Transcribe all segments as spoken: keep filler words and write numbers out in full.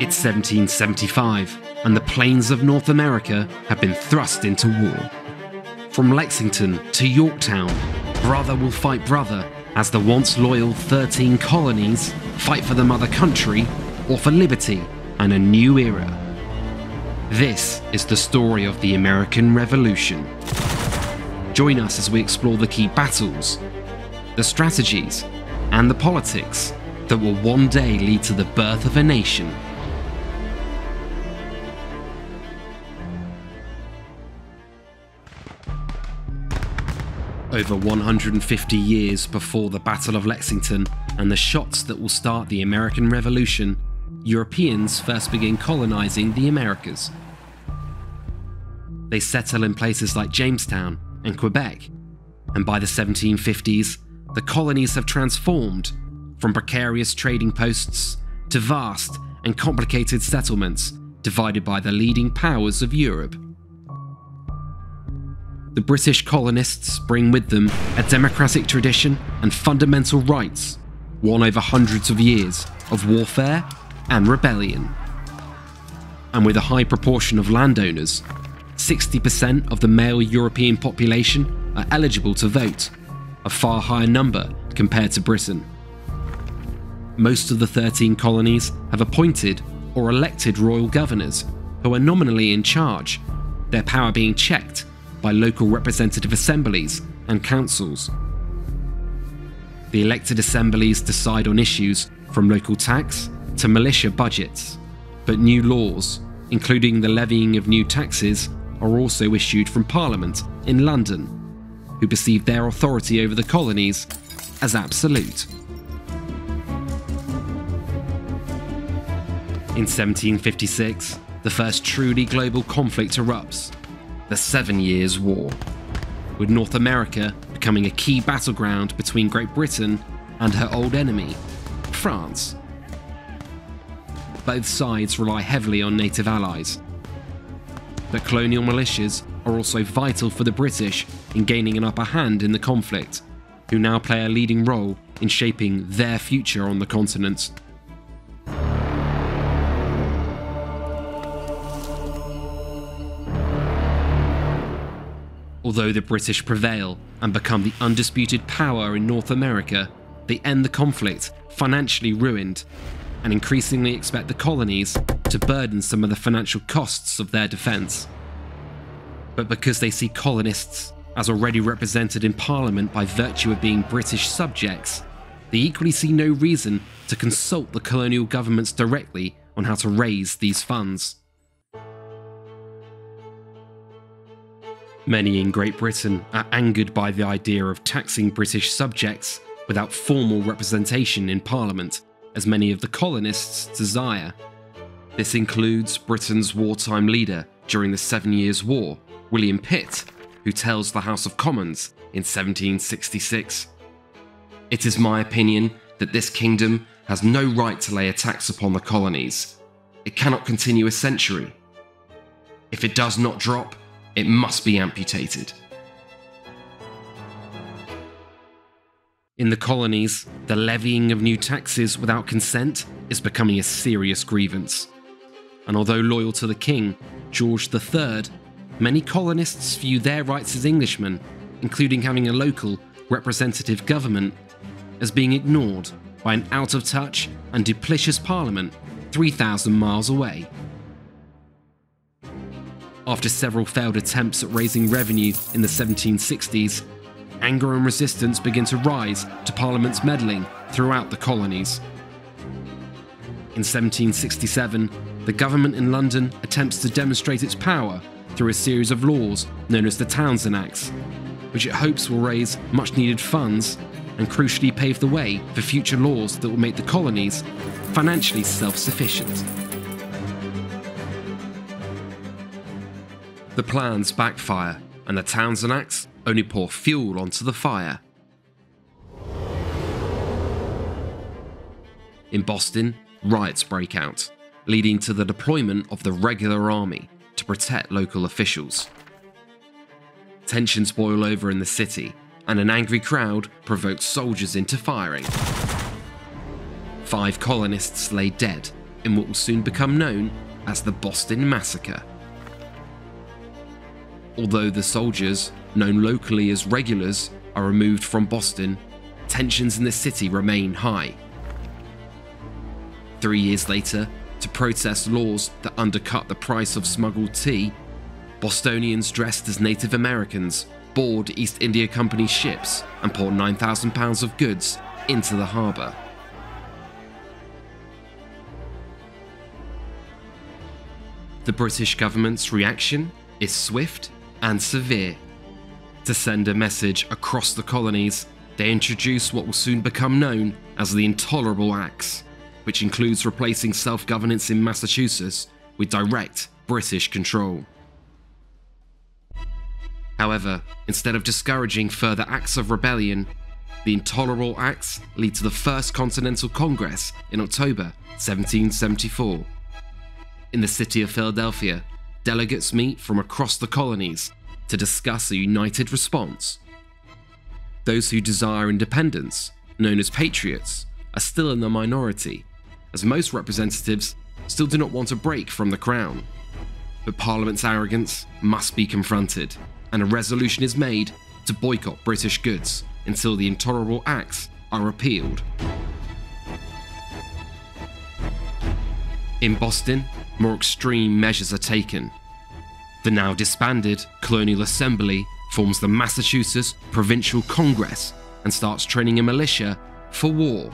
It's seventeen seventy-five, and the plains of North America have been thrust into war. From Lexington to Yorktown, brother will fight brother as the once loyal thirteen colonies fight for the mother country or for liberty and a new era. This is the story of the American Revolution. Join us as we explore the key battles, the strategies, and the politics that will one day lead to the birth of a nation. Over one hundred fifty years before the Battle of Lexington and the shots that will start the American Revolution, Europeans first begin colonizing the Americas. They settle in places like Jamestown and Quebec, and by the seventeen fifties, the colonies have transformed from precarious trading posts to vast and complicated settlements divided by the leading powers of Europe. The British colonists bring with them a democratic tradition and fundamental rights, won over hundreds of years of warfare and rebellion. And with a high proportion of landowners, sixty percent of the male European population are eligible to vote, a far higher number compared to Britain. Most of the thirteen colonies have appointed or elected royal governors who are nominally in charge, their power being checked by local representative assemblies and councils. The elected assemblies decide on issues from local tax to militia budgets, but new laws, including the levying of new taxes, are also issued from Parliament in London, who perceive their authority over the colonies as absolute. In seventeen fifty-six, the first truly global conflict erupts, the Seven Years' War, with North America becoming a key battleground between Great Britain and her old enemy, France. Both sides rely heavily on native allies, but colonial militias are also vital for the British in gaining an upper hand in the conflict, who now play a leading role in shaping their future on the continent. Although the British prevail and become the undisputed power in North America, they end the conflict financially ruined and increasingly expect the colonies to burden some of the financial costs of their defence. But because they see colonists as already represented in Parliament by virtue of being British subjects, they equally see no reason to consult the colonial governments directly on how to raise these funds. Many in Great Britain are angered by the idea of taxing British subjects without formal representation in Parliament, as many of the colonists desire. This includes Britain's wartime leader during the Seven Years' War, William Pitt, who tells the House of Commons in seventeen sixty-six, "It is my opinion that this kingdom has no right to lay a tax upon the colonies. It cannot continue a century. If it does not drop, it must be amputated." In the colonies, the levying of new taxes without consent is becoming a serious grievance. And although loyal to the king, George the Third, many colonists view their rights as Englishmen, including having a local representative government, as being ignored by an out-of-touch and duplicious parliament three thousand miles away. After several failed attempts at raising revenue in the seventeen sixties, anger and resistance begin to rise to Parliament's meddling throughout the colonies. In seventeen sixty-seven, the government in London attempts to demonstrate its power through a series of laws known as the Townshend Acts, which it hopes will raise much-needed funds and crucially pave the way for future laws that will make the colonies financially self-sufficient. The plans backfire, and the Townshend Acts only pour fuel onto the fire. In Boston, riots break out, leading to the deployment of the regular army to protect local officials. Tensions boil over in the city, and an angry crowd provokes soldiers into firing. Five colonists lay dead, in what will soon become known as the Boston Massacre. Although the soldiers, known locally as regulars, are removed from Boston, tensions in the city remain high. Three years later, to protest laws that undercut the price of smuggled tea, Bostonians dressed as Native Americans board East India Company ships and pour nine thousand pounds of goods into the harbour. The British government's reaction is swift and severe. To send a message across the colonies, they introduce what will soon become known as the Intolerable Acts, which includes replacing self-governance in Massachusetts with direct British control. However, instead of discouraging further acts of rebellion, the Intolerable Acts lead to the First Continental Congress in October seventeen seventy-four. In the city of Philadelphia, delegates meet from across the colonies to discuss a united response. Those who desire independence, known as patriots, are still in the minority, as most representatives still do not want a break from the crown. But Parliament's arrogance must be confronted, and a resolution is made to boycott British goods until the Intolerable Acts are repealed. In Boston, more extreme measures are taken. The now disbanded Colonial Assembly forms the Massachusetts Provincial Congress and starts training a militia for war.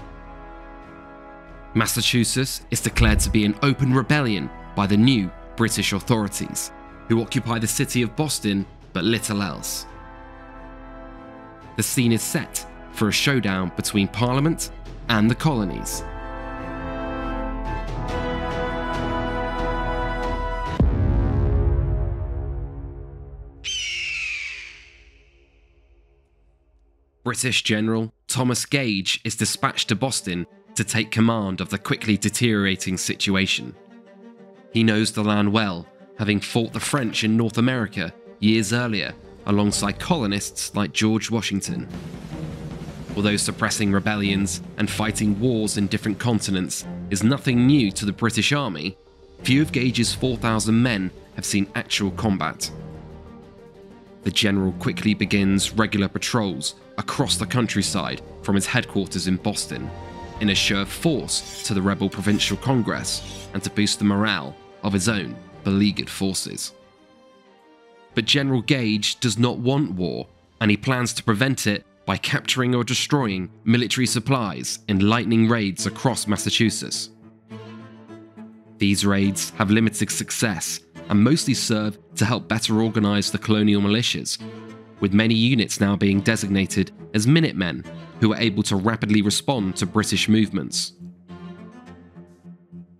Massachusetts is declared to be an open rebellion by the new British authorities, who occupy the city of Boston but little else. The scene is set for a showdown between Parliament and the colonies. British General Thomas Gage is dispatched to Boston to take command of the quickly deteriorating situation. He knows the land well, having fought the French in North America years earlier alongside colonists like George Washington. Although suppressing rebellions and fighting wars in different continents is nothing new to the British Army, few of Gage's four thousand men have seen actual combat. The general quickly begins regular patrols across the countryside from his headquarters in Boston, in a show of force to the rebel provincial congress and to boost the morale of his own beleaguered forces. But General Gage does not want war, and he plans to prevent it by capturing or destroying military supplies in lightning raids across Massachusetts. These raids have limited success, and mostly serve to help better organise the colonial militias, with many units now being designated as Minutemen, who are able to rapidly respond to British movements.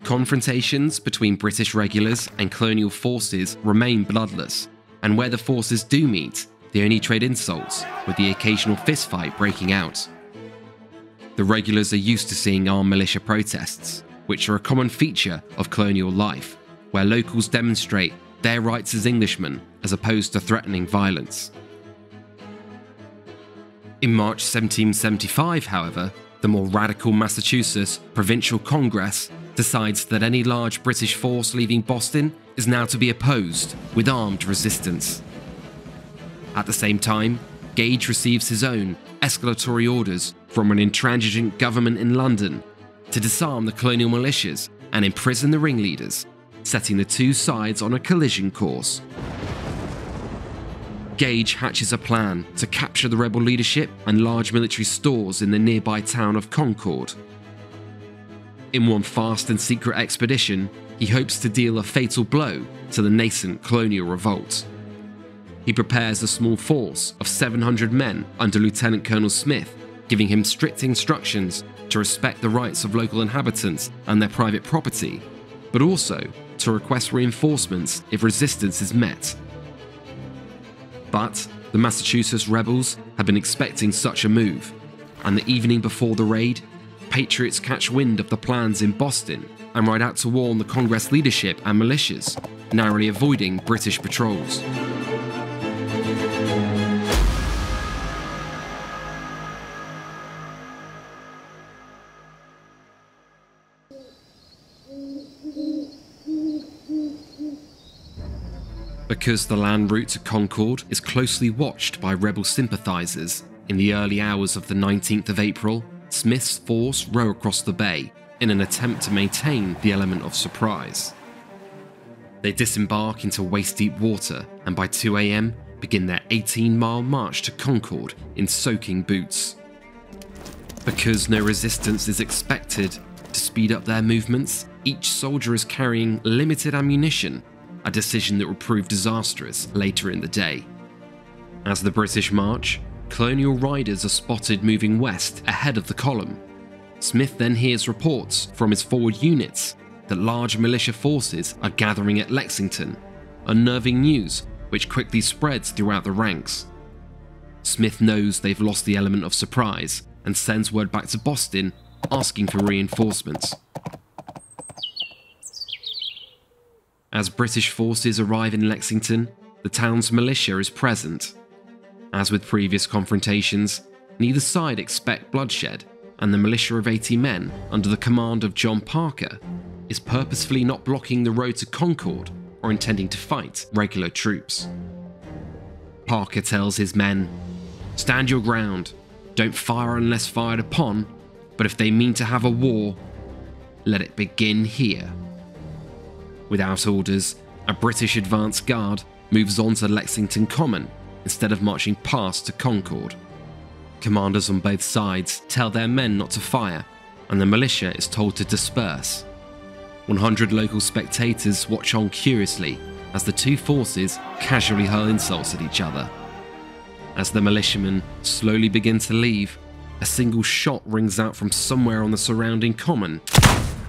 Confrontations between British regulars and colonial forces remain bloodless, and where the forces do meet, they only trade insults, with the occasional fistfight breaking out. The regulars are used to seeing armed militia protests, which are a common feature of colonial life, where locals demonstrate their rights as Englishmen as opposed to threatening violence. In March seventeen seventy-five, however, the more radical Massachusetts Provincial Congress decides that any large British force leaving Boston is now to be opposed with armed resistance. At the same time, Gage receives his own escalatory orders from an intransigent government in London to disarm the colonial militias and imprison the ringleaders, setting the two sides on a collision course. Gage hatches a plan to capture the rebel leadership and large military stores in the nearby town of Concord. In one fast and secret expedition, he hopes to deal a fatal blow to the nascent colonial revolt. He prepares a small force of seven hundred men under Lieutenant Colonel Smith, giving him strict instructions to respect the rights of local inhabitants and their private property, but also to request reinforcements if resistance is met. But the Massachusetts rebels had been expecting such a move, and the evening before the raid, patriots catch wind of the plans in Boston and ride out to warn the Congress leadership and militias, narrowly avoiding British patrols. Because the land route to Concord is closely watched by rebel sympathizers, in the early hours of the nineteenth of April, Smith's force row across the bay in an attempt to maintain the element of surprise. They disembark into waist-deep water and by two A M begin their eighteen mile march to Concord in soaking boots. Because no resistance is expected, to speed up their movements, each soldier is carrying limited ammunition, a decision that will prove disastrous later in the day. As the British march, colonial riders are spotted moving west ahead of the column. Smith then hears reports from his forward units that large militia forces are gathering at Lexington, unnerving news which quickly spreads throughout the ranks. Smith knows they've lost the element of surprise and sends word back to Boston asking for reinforcements. As British forces arrive in Lexington, the town's militia is present. As with previous confrontations, neither side expect bloodshed, and the militia of eighty men under the command of John Parker is purposefully not blocking the road to Concord or intending to fight regular troops. Parker tells his men, "Stand your ground, don't fire unless fired upon, but if they mean to have a war, let it begin here." Without orders, a British advance guard moves on to Lexington Common instead of marching past to Concord. Commanders on both sides tell their men not to fire, and the militia is told to disperse. one hundred local spectators watch on curiously as the two forces casually hurl insults at each other. As the militiamen slowly begin to leave, a single shot rings out from somewhere on the surrounding common.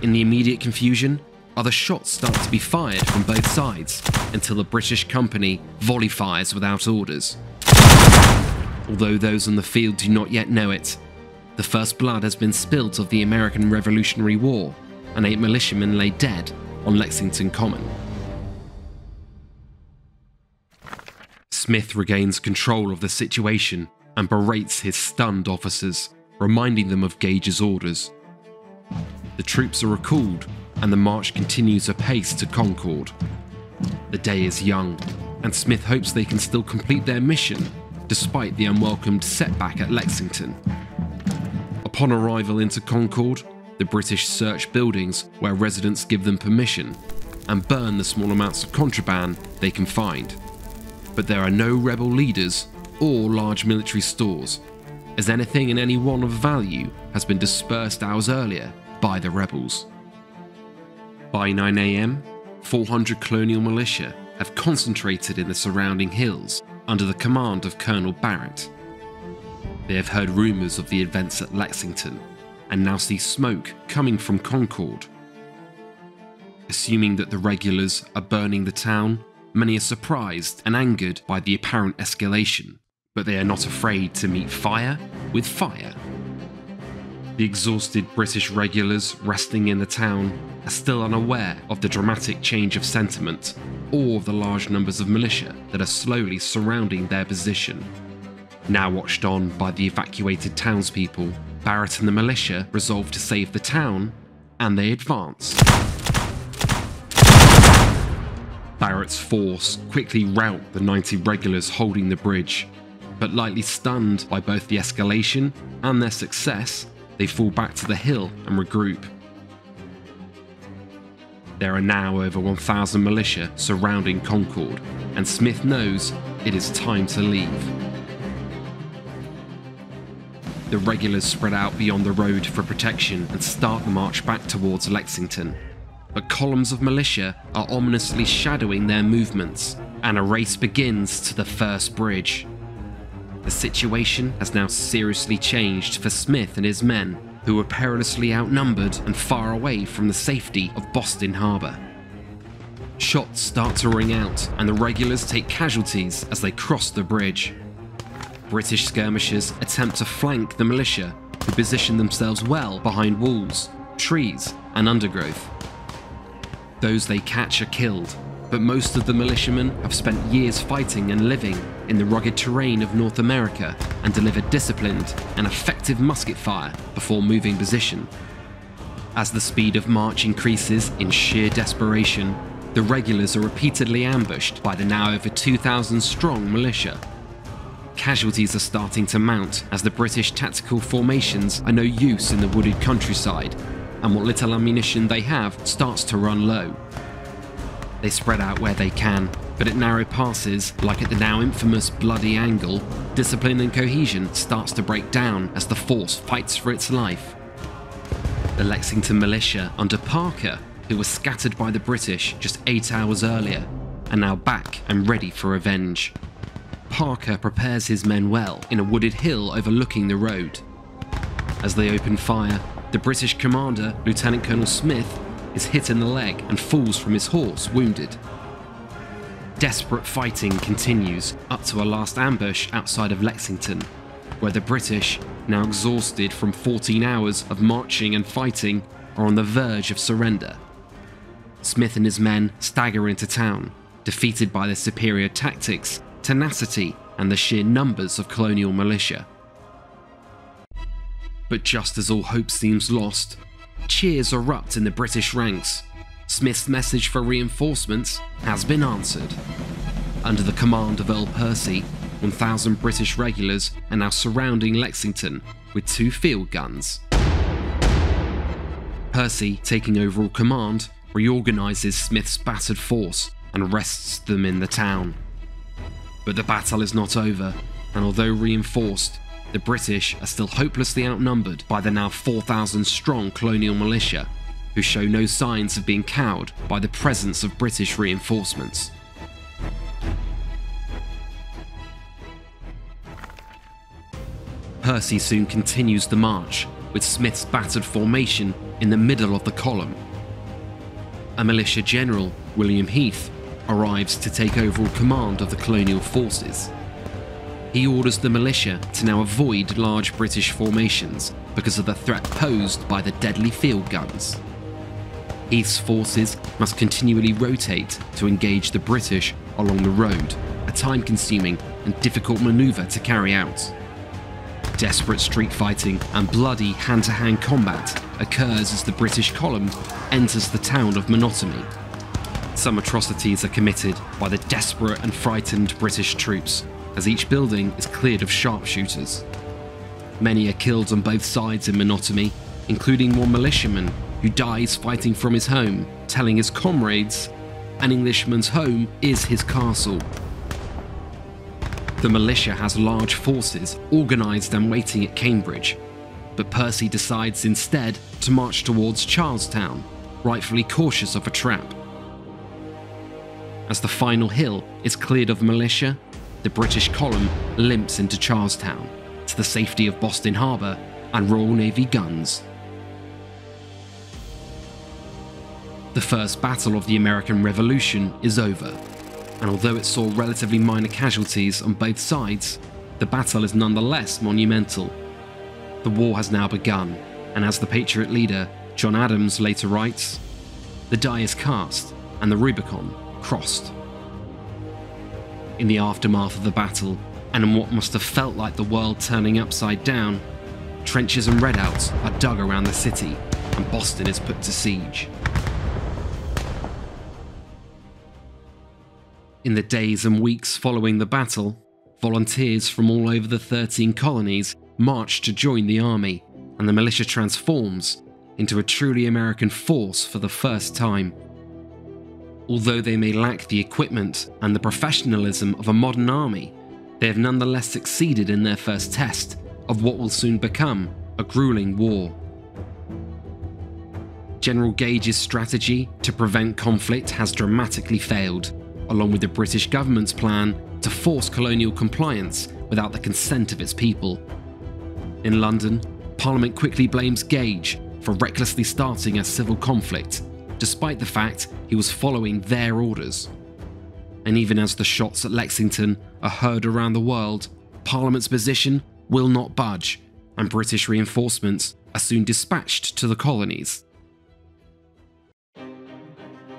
In the immediate confusion, other shots start to be fired from both sides until the British company volley fires without orders. Although those on the field do not yet know it, the first blood has been spilled of the American Revolutionary War, and eight militiamen lay dead on Lexington Common. Smith regains control of the situation and berates his stunned officers, reminding them of Gage's orders. The troops are recalled, and the march continues apace to Concord. The day is young, and Smith hopes they can still complete their mission, despite the unwelcomed setback at Lexington. Upon arrival into Concord, the British search buildings where residents give them permission, and burn the small amounts of contraband they can find. But there are no rebel leaders or large military stores, as anything and anyone of value has been dispersed hours earlier by the rebels. By nine A M, four hundred colonial militia have concentrated in the surrounding hills under the command of Colonel Barrett. They have heard rumours of the events at Lexington and now see smoke coming from Concord. Assuming that the regulars are burning the town, many are surprised and angered by the apparent escalation, but they are not afraid to meet fire with fire. The exhausted British regulars resting in the town are still unaware of the dramatic change of sentiment or of the large numbers of militia that are slowly surrounding their position. Now watched on by the evacuated townspeople, Barrett and the militia resolve to save the town, and they advance. Barrett's force quickly rout the ninety regulars holding the bridge, but lightly stunned by both the escalation and their success, they fall back to the hill and regroup. There are now over one thousand militia surrounding Concord, and Smith knows it is time to leave. The regulars spread out beyond the road for protection and start the march back towards Lexington, but columns of militia are ominously shadowing their movements, and a race begins to the first bridge. The situation has now seriously changed for Smith and his men, who were perilously outnumbered and far away from the safety of Boston Harbour. Shots start to ring out, and the regulars take casualties as they cross the bridge. British skirmishers attempt to flank the militia, who position themselves well behind walls, trees, and undergrowth. Those they catch are killed, but most of the militiamen have spent years fighting and living in the rugged terrain of North America and delivered disciplined and effective musket fire before moving position. As the speed of march increases in sheer desperation, the regulars are repeatedly ambushed by the now over two thousand strong militia. Casualties are starting to mount as the British tactical formations are no use in the wooded countryside, and what little ammunition they have starts to run low. They spread out where they can, but at narrow passes, like at the now infamous Bloody Angle, discipline and cohesion starts to break down as the force fights for its life. The Lexington militia under Parker, who were scattered by the British just eight hours earlier, are now back and ready for revenge. Parker prepares his men well in a wooded hill overlooking the road. As they open fire, the British commander, Lieutenant Colonel Smith, is hit in the leg and falls from his horse wounded. Desperate fighting continues up to a last ambush outside of Lexington, where the British, now exhausted from fourteen hours of marching and fighting, are on the verge of surrender. Smith and his men stagger into town, defeated by their superior tactics, tenacity, and the sheer numbers of colonial militia. But just as all hope seems lost, cheers erupt in the British ranks. Smith's message for reinforcements has been answered. Under the command of Earl Percy, one thousand British regulars are now surrounding Lexington with two field guns. Percy, taking overall command, reorganises Smith's battered force and rests them in the town. But the battle is not over, and although reinforced, the British are still hopelessly outnumbered by the now four thousand strong colonial militia, who show no signs of being cowed by the presence of British reinforcements. Percy soon continues the march, with Smith's battered formation in the middle of the column. A militia general, William Heath, arrives to take overall command of the colonial forces. He orders the militia to now avoid large British formations because of the threat posed by the deadly field guns. Heath's forces must continually rotate to engage the British along the road, a time-consuming and difficult manoeuvre to carry out. Desperate street fighting and bloody hand-to-hand combat occurs as the British column enters the town of Monotony. Some atrocities are committed by the desperate and frightened British troops, as each building is cleared of sharpshooters. Many are killed on both sides in Monotony, including one militiaman who dies fighting from his home, telling his comrades, "An Englishman's home is his castle." The militia has large forces organised and waiting at Cambridge, but Percy decides instead to march towards Charlestown, rightfully cautious of a trap. As the final hill is cleared of militia, the British column limps into Charlestown, to the safety of Boston Harbour and Royal Navy guns. The first battle of the American Revolution is over, and although it saw relatively minor casualties on both sides, the battle is nonetheless monumental. The war has now begun, and as the Patriot leader, John Adams, later writes, "The die is cast, and the Rubicon crossed." In the aftermath of the battle, and in what must have felt like the world turning upside down, trenches and redouts are dug around the city, and Boston is put to siege. In the days and weeks following the battle, volunteers from all over the thirteen colonies march to join the army, and the militia transforms into a truly American force for the first time. Although they may lack the equipment and the professionalism of a modern army, they have nonetheless succeeded in their first test of what will soon become a grueling war. General Gage's strategy to prevent conflict has dramatically failed, along with the British government's plan to force colonial compliance without the consent of its people. In London, Parliament quickly blames Gage for recklessly starting a civil conflict, despite the fact he was following their orders. And even as the shots at Lexington are heard around the world, Parliament's position will not budge, and British reinforcements are soon dispatched to the colonies.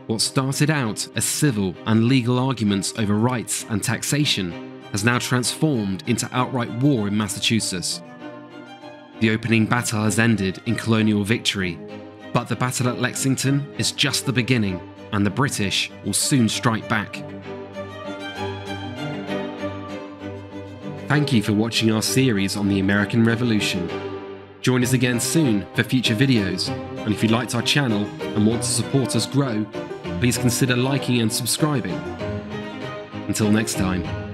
What started out as civil and legal arguments over rights and taxation has now transformed into outright war in Massachusetts. The opening battle has ended in colonial victory, But the battle at Lexington is just the beginning, and the British will soon strike back. Thank you for watching our series on the American Revolution. Join us again soon for future videos, and if you liked our channel and want to support us grow, please consider liking and subscribing. Until next time.